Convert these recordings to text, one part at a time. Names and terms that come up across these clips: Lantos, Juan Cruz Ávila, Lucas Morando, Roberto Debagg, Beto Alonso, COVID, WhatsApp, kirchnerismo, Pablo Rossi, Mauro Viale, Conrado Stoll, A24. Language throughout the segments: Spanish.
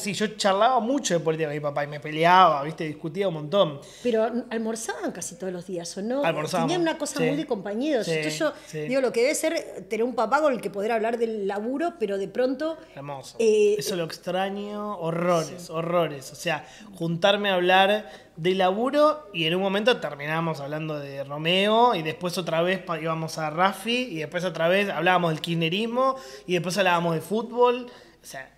Sí, yo charlaba mucho de política con mi papá y me peleaba, ¿viste? Discutía un montón. Pero almorzaban casi todos los días, ¿o no? Almorzaban. Tenían una cosa muy de compañeros. Sí, entonces yo digo, lo que debe ser tener un papá con el que poder hablar del laburo, pero de pronto... Hermoso. Eso lo extraño, horrores, horrores. O sea, juntarme a hablar de laburo y en un momento terminábamos hablando de Romeo y después otra vez íbamos a Raffi y después otra vez hablábamos del kirchnerismo y después hablábamos de fútbol. O sea...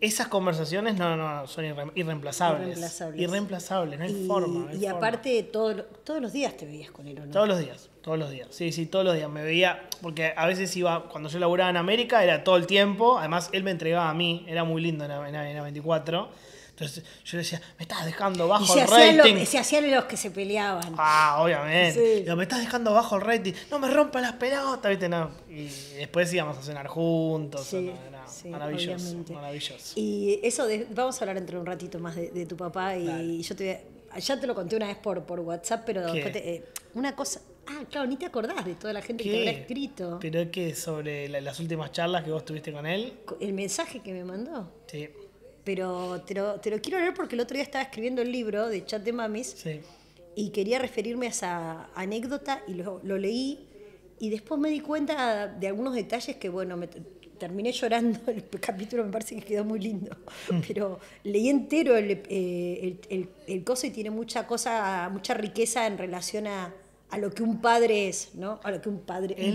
Esas conversaciones no son irreemplazables. Irreemplazables, no hay forma. No hay forma. Aparte, todos los días te veías con él, ¿o no? Todos los días, sí, todos los días. Me veía, porque a veces iba, cuando yo laburaba en América, era todo el tiempo. Además, él me entregaba a mí, era muy lindo en A24. Entonces yo le decía, me estás dejando bajo el rating. Se hacían los que se peleaban. Ah, obviamente. Sí. Digo, me estás dejando bajo el rating. No me rompa las pelotas, ¿viste? No. Y después íbamos a cenar juntos. Sí, no, sí, maravilloso, obviamente. Maravilloso. Y eso, vamos a hablar entre un ratito más de tu papá. Y dale. Yo ya te lo conté una vez por WhatsApp, pero después una cosa... Ah, claro, ni te acordás de toda la gente que te habrá escrito. ¿Pero qué? ¿Sobre las últimas charlas que vos tuviste con él? El mensaje que me mandó. Sí. Pero te lo quiero leer porque el otro día estaba escribiendo el libro de Chat de Mamis y quería referirme a esa anécdota y lo leí y después me di cuenta de algunos detalles que, bueno, terminé llorando. El capítulo me parece que quedó muy lindo, pero leí entero el coso y tiene mucha riqueza en relación a lo que un padre es, ¿no? A lo que un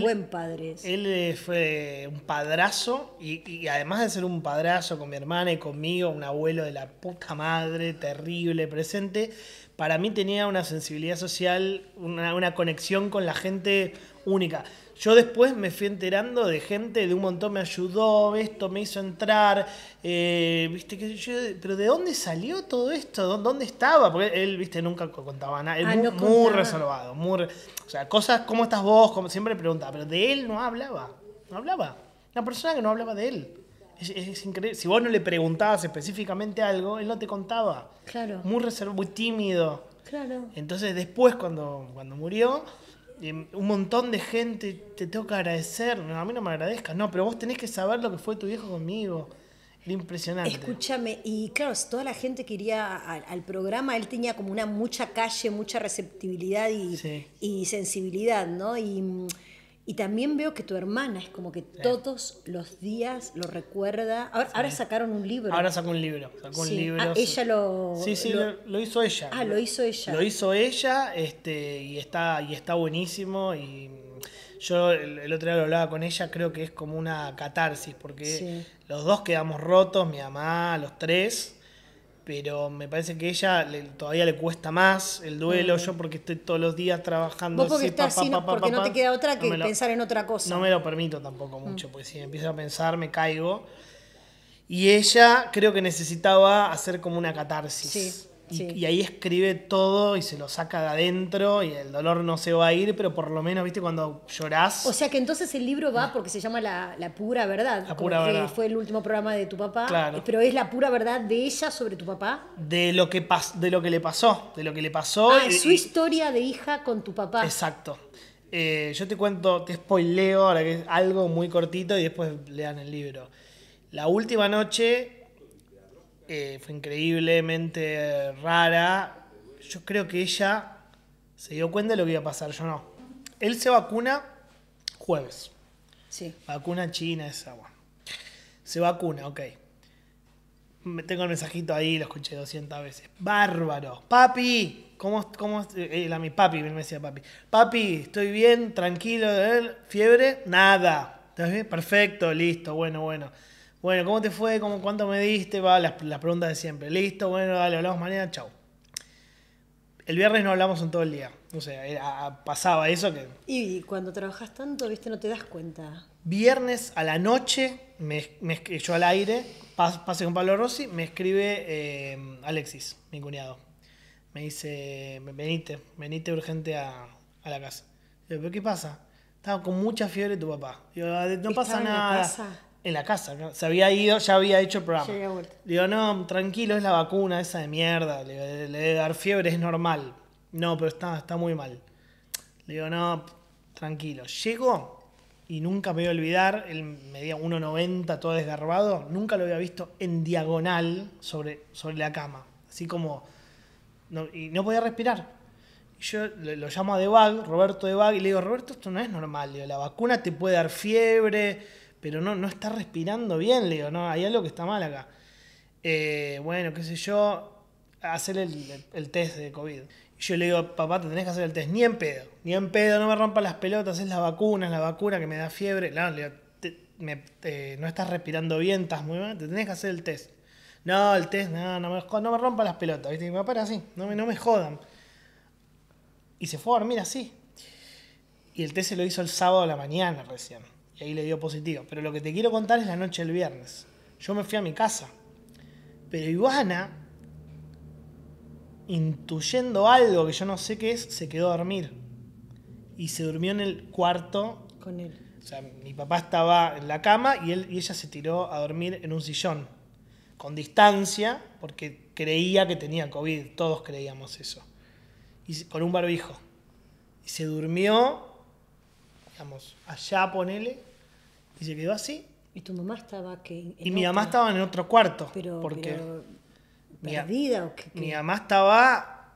buen padre es. Él fue un padrazo y además de ser un padrazo con mi hermana y conmigo, un abuelo de la puta madre, terrible, presente, para mí tenía una sensibilidad social, una conexión con la gente única. Yo después me fui enterando de gente, de un montón me ayudó, esto me hizo entrar, viste, que yo, pero ¿de dónde salió todo esto? ¿Dónde estaba? Porque él, viste, nunca contaba nada, él no contaba. Muy reservado, o sea, cosas, ¿cómo estás vos? Como siempre preguntaba, pero de él no hablaba, una persona que no hablaba de él. Es increíble. Si vos no le preguntabas específicamente algo, él no te contaba. Claro. Muy reservado, muy tímido. Claro. Entonces después, cuando murió, un montón de gente te tengo que agradecer. No, a mí no me agradezcas. No, pero vos tenés que saber lo que fue tu viejo conmigo. Era impresionante. Escúchame, y claro, toda la gente que iría al programa, él tenía como mucha calle, mucha receptibilidad y sensibilidad, ¿no? Y también veo que tu hermana es como que todos los días lo recuerda. Ahora sacaron un libro. Ahora sacó un libro. Ah, ella lo... Sí, lo hizo ella. Ah, lo hizo ella. Lo hizo ella y está buenísimo. Y yo el otro día lo hablaba con ella, creo que es como una catarsis, porque los dos quedamos rotos, mi mamá, los tres. Pero me parece que ella todavía le cuesta más el duelo. Yo porque estoy todos los días trabajando. Vos porque estás así, porque no te queda otra que pensar en otra cosa. No me lo permito tampoco mucho, porque si empiezo a pensar me caigo. Y ella creo que necesitaba hacer como una catarsis. Y ahí escribe todo y se lo saca de adentro y el dolor no se va a ir, pero por lo menos, viste, cuando llorás... O sea que entonces el libro va porque se llama La pura verdad. La pura verdad. Fue el último programa de tu papá. Claro. Pero es la pura verdad de ella sobre tu papá. De lo que le pasó. Ah, su historia de hija con tu papá. Exacto. Yo te cuento, te spoileo ahora que es algo muy cortito y después lean el libro. La última noche... fue increíblemente rara. Yo creo que ella se dio cuenta de lo que iba a pasar, yo no. Él se vacuna jueves. Vacuna china, esa, bueno. Se vacuna, ok. Tengo el mensajito ahí, lo escuché 200 veces. Bárbaro. Papi, ¿cómo? Era mi papi, me decía papi. Papi, estoy bien, tranquilo. ¿Fiebre? Nada. ¿Estás bien? Perfecto, listo, bueno. Bueno, ¿cómo te fue? ¿Cuánto me diste? Va, las preguntas de siempre. Listo, bueno, dale, hablamos mañana, chau. El viernes no hablamos en todo el día. O sea, pasaba eso que... Y cuando trabajas tanto, viste, no te das cuenta. Viernes a la noche, yo al aire, pase con Pablo Rossi, me escribe Alexis, mi cuñado. Me dice, venite urgente a la casa. Digo, ¿pero qué pasa? Estaba con mucha fiebre tu papá. Digo, no pasa nada. En la casa, ¿no? Se había ido, ya había hecho el programa. Digo, no, tranquilo, es la vacuna esa de mierda. Le debe dar fiebre, es normal. No, pero está muy mal. Digo, no, tranquilo. Llego, y nunca me voy a olvidar, él medía 1,90, todo desgarbado, nunca lo había visto en diagonal sobre la cama, así como, y no podía respirar. Yo lo llamo a Debagg, Roberto Debagg, y le digo, Roberto, esto no es normal, digo, la vacuna te puede dar fiebre, pero no está respirando bien, le digo, no, hay algo que está mal acá. Bueno, qué sé yo, hacer el test de COVID. Y yo le digo, papá, te tenés que hacer el test, ni en pedo, no me rompa las pelotas, es la vacuna que me da fiebre. No, le digo, no estás respirando bien, estás muy mal, te tenés que hacer el test. No, el test, no me rompa las pelotas, ¿viste? Mi papá era así, no me jodan. Y se fue a dormir así. Y el test se lo hizo el sábado a la mañana recién. Y ahí le dio positivo. Pero lo que te quiero contar es la noche del viernes. Yo me fui a mi casa. Pero Ivana, intuyendo algo que yo no sé qué es, se quedó a dormir. Y se durmió en el cuarto. Con él. O sea, mi papá estaba en la cama y ella se tiró a dormir en un sillón. Con distancia, porque creía que tenía COVID. Todos creíamos eso. Y con un barbijo. Y se durmió, digamos, allá, ponele, y se quedó así. ¿Y tu mamá estaba qué? Y mi mamá estaba en otro cuarto. Pero ¿perdida o qué? Mi mamá estaba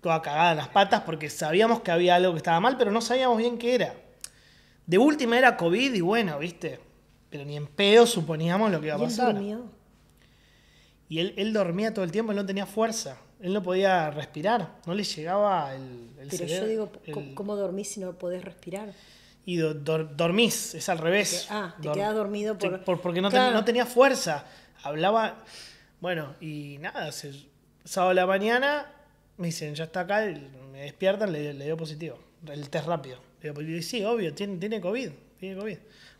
toda cagada en las patas porque sabíamos que había algo que estaba mal, pero no sabíamos bien qué era. De última era COVID y bueno, ¿viste? Pero ni en pedo suponíamos lo que iba a pasar. ¿Y él dormía? Y él dormía todo el tiempo, él no tenía fuerza. Él no podía respirar, no le llegaba el cerebro. Pero yo digo, ¿cómo dormís si no podés respirar? Y dormís, es al revés. Te quedás dormido porque no tenía fuerza. Hablaba, bueno, y nada, sábado a la mañana me dicen, ya está acá, me despiertan, le dio positivo. El test rápido. Le dio positivo. Y sí, obvio, tiene COVID.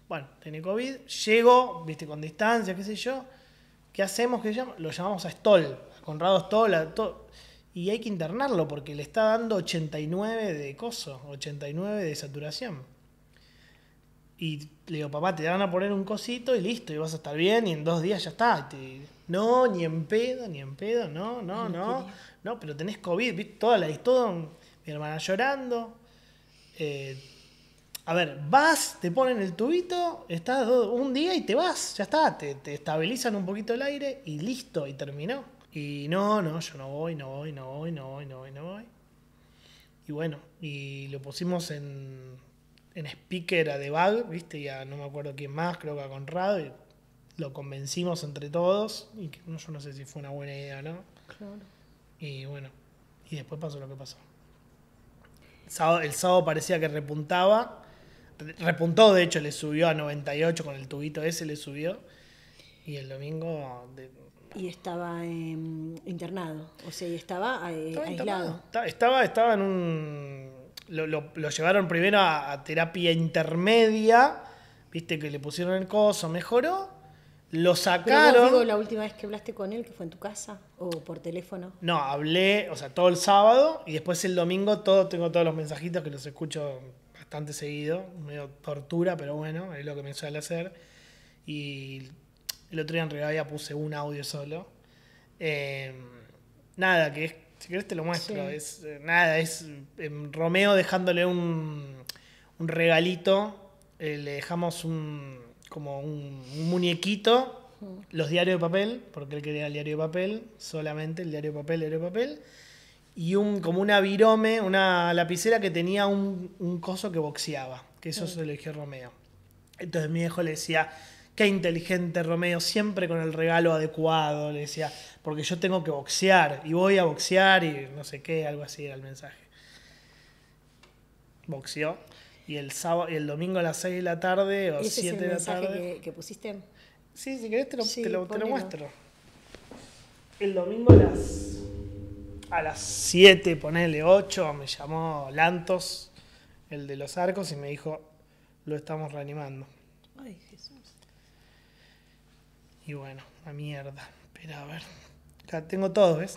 Bueno, tiene COVID, llego, viste, con distancia, qué sé yo. ¿Qué hacemos? Lo llamamos a Stoll. Conrado Stoll, y hay que internarlo porque le está dando 89 de coso, 89 de saturación. Y le digo, papá, te van a poner un cosito y listo, y vas a estar bien, y en 2 días ya está. No, ni en pedo, no, pero tenés COVID, ¿viste? Mi hermana llorando. A ver, vas, te ponen el tubito, estás un día y te vas, ya está, te estabilizan un poquito el aire y listo, y terminó. Y no, yo no voy. Y bueno, y lo pusimos en speaker a Debagg, ¿viste? Y a no me acuerdo quién más, creo que a Conrado, y lo convencimos entre todos, y que, yo no sé si fue una buena idea o no. Claro. Y bueno, y después pasó lo que pasó. El sábado parecía que repuntó, de hecho, le subió a 98 con el tubito ese, le subió, y el domingo... Y estaba internado, o sea, estaba aislado. Estaba en un... Lo llevaron primero a terapia intermedia, viste que le pusieron el coso, mejoró, lo sacaron... ¿Pero vos, digo, la última vez que hablaste con él, que fue en tu casa o por teléfono? No, hablé, o sea, todo el sábado y después el domingo tengo todos los mensajitos que los escucho bastante seguido, medio tortura, pero bueno, es lo que me suele hacer. Y... El otro día en realidad ya puse un audio solo. Nada, que es, si querés te lo muestro. Sí. Romeo dejándole un regalito. Le dejamos un muñequito. Los diarios de papel, porque él quería el diario de papel. Solamente el diario de papel. Y una virome, una lapicera que tenía un coso que boxeaba. Que eso se lo dije Romeo. Entonces mi hijo le decía... Qué inteligente Romeo, siempre con el regalo adecuado, le decía, porque yo tengo que boxear, y voy a boxear, y no sé qué, algo así era el mensaje. Boxeó, y el domingo a las 6 de la tarde, o ¿ese 7 es el de la tarde... que pusiste? Sí, si querés te lo muestro. El domingo a las 7, ponele 8, me llamó Lantos, el de los arcos, y me dijo, lo estamos reanimando. Ay, Jesús. Y bueno, una mierda. Pero a ver, acá tengo todo, ¿ves?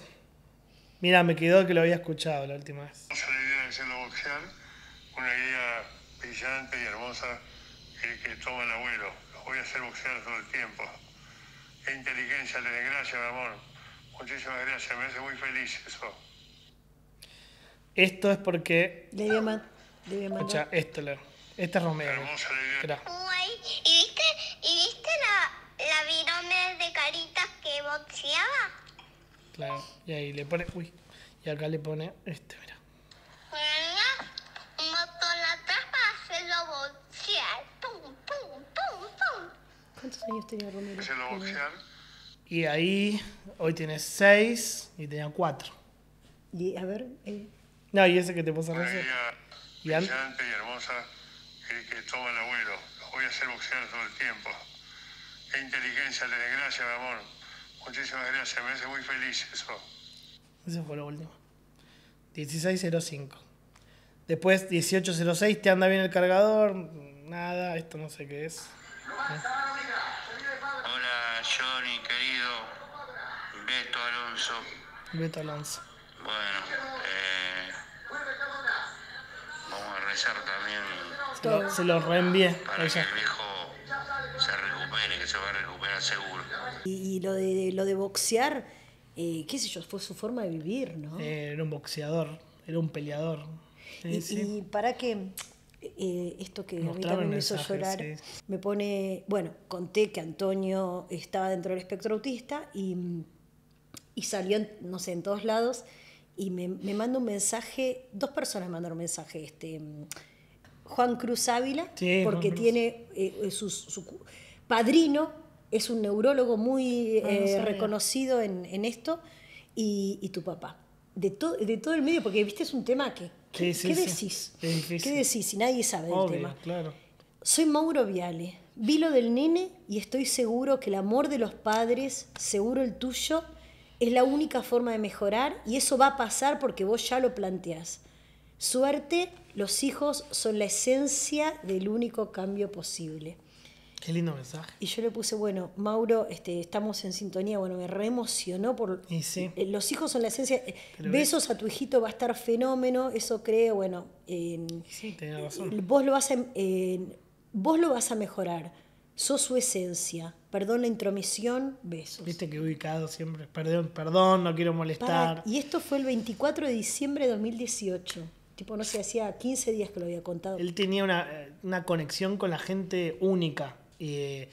Mira, me quedó que lo había escuchado la última vez. Yo le dieron haciendo boxear, una guía brillante y hermosa que toma el abuelo. Lo voy a hacer boxear todo el tiempo. Qué inteligencia tenés, gracias, mi amor. Muchísimas gracias, me hace muy feliz eso. Esto es porque... Debe mandar. Escucha, esto Este es Romeo. Hermosa la idea. ¿Y viste la virome de caritas que boxeaba? Claro, y ahí le pone... Uy, y acá le pone este, mira. Mira, un botón atrás para hacerlo boxear. Pum, pum, pum, pum. ¿Cuántos años tenía Romeo? Hacerlo boxear. Y ahí, hoy tiene 6 y tenía 4. Y a ver... No, y ese que te puso a hacer. Y hermosa que toma el abuelo. Los voy a hacer boxear todo el tiempo. Qué inteligencia, les gracias, mi amor. Muchísimas gracias, me hace muy feliz eso. Ese fue lo último. 16.05. Después 18.06, te anda bien el cargador. Nada, esto no sé qué es. Hola, Johnny, querido. Beto Alonso. Beto Alonso. Bueno, vamos a rezar también. Se lo reenvié. Para que el viejo se recupere, que se va a recuperar seguro. Y lo de boxear, qué sé yo, fue su forma de vivir, ¿no? Era un boxeador, era un peleador. Sí, y para que esto que mostraba a mí también me hizo llorar, sí. Me pone... Bueno, conté que Antonio estaba dentro del espectro autista y salió, no sé, en todos lados. Y me manda un mensaje, dos personas mandaron un mensaje, Juan Cruz Ávila, sí, porque tiene su padrino, es un neurólogo muy reconocido en esto, y tu papá. De todo el medio, porque viste, es un tema que sí, ¿qué decís? Sí. ¿Qué decís? Si nadie sabe del tema. Claro. Soy Mauro Viale, vi lo del nene y estoy seguro que el amor de los padres, seguro el tuyo, es la única forma de mejorar y eso va a pasar porque vos ya lo planteás. Suerte, los hijos son la esencia del único cambio posible. Qué lindo mensaje. Y yo le puse, bueno, Mauro, estamos en sintonía. Bueno, me reemocionó por... Sí. Los hijos son la esencia. Pero besos a tu hijito, va a estar fenómeno. Eso creo, bueno... sí, tenés razón. Vos lo vas a mejorar. Sos su esencia. Perdón la intromisión, besos. Viste que ubicado siempre. Perdón, perdón, no quiero molestar. Y esto fue el 24 de diciembre de 2018. Tipo, no sé, hacía 15 días que lo había contado. Él tenía una conexión con la gente única. Y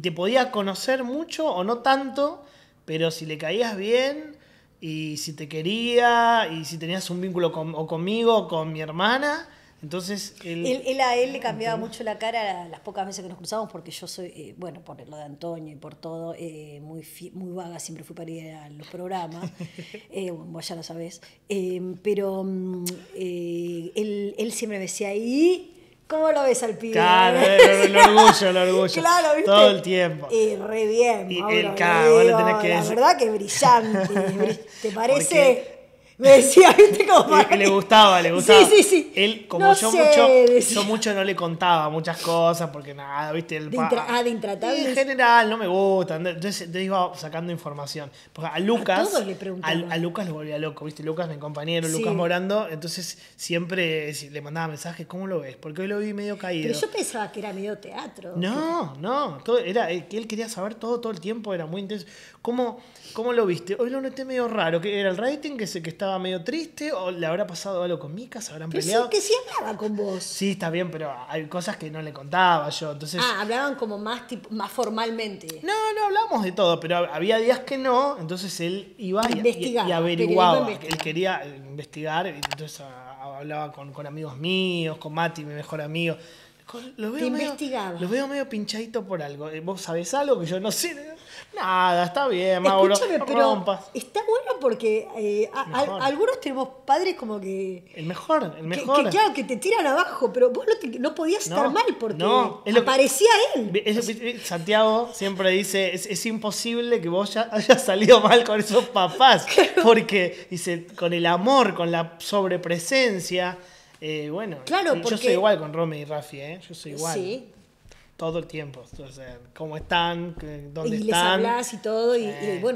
te podías conocer mucho o no tanto, pero si le caías bien y si te quería y si tenías un vínculo conmigo o con mi hermana... Entonces él le cambiaba mucho la cara las pocas veces que nos cruzamos porque yo soy, bueno, por lo de Antonio y por todo, muy vaga, siempre fui para ir a los programas, vos ya lo sabés, pero él siempre me decía, ¿y cómo lo ves al pibe? Claro, el orgullo. Claro, ¿viste? Todo el tiempo. Re bien, Mauro, la verdad que es brillante, ¿te parece...? Porque... Me decía, ¿viste cómo para Le gustaba. Sí. Él, como no yo sé, mucho, decía. Yo mucho no le contaba muchas cosas, porque nada, ¿viste? De intratable. En general, no me gusta. Entonces te iba sacando información. Porque a Lucas... A todos le preguntaban. A Lucas lo volvía loco, ¿viste? Lucas, mi compañero, sí. Lucas Morando. Entonces siempre le mandaba mensajes, ¿cómo lo ves? Porque hoy lo vi medio caído. Pero yo pensaba que era medio teatro. No. Todo, él quería saber todo el tiempo, era muy intenso. ¿Cómo lo viste? Hoy lo noté medio raro. Que era el rating que estaba medio triste, o le habrá pasado algo con Mica, se habrán peleado. Pero sí, que sí hablaba con vos. Sí, está bien, pero hay cosas que no le contaba yo, entonces... hablaban como más formalmente. No, hablábamos de todo, pero había días que no, entonces él iba y averiguaba. Él quería investigar, entonces hablaba con amigos míos, con Mati, mi mejor amigo. Los veo medio pinchadito por algo. ¿Vos sabés algo que yo no sé? Nada, está bien, Mauro. Escúchame, pero está bueno porque algunos tenemos padres como que... El mejor. Claro, que te tiran abajo, pero vos no podías estar mal porque aparecía él. Santiago siempre dice, es imposible que vos ya hayas salido mal con esos papás. Porque, dice, con el amor, con la sobrepresencia... bueno, claro, yo soy igual con Romy y Rafi, yo soy igual. Sí. Todo el tiempo. O sea, ¿cómo están? ¿Dónde están? Y les hablás y todo. Y bueno,